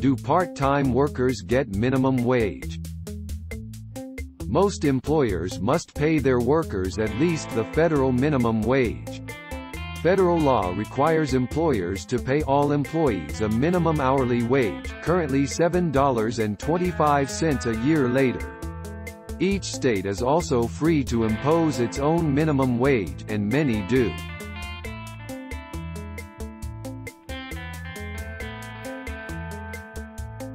Do part-time workers get minimum wage? Most employers must pay their workers at least the federal minimum wage. Federal law requires employers to pay all employees a minimum hourly wage, currently $7.25 a year later. Each state is also free to impose its own minimum wage, and many do.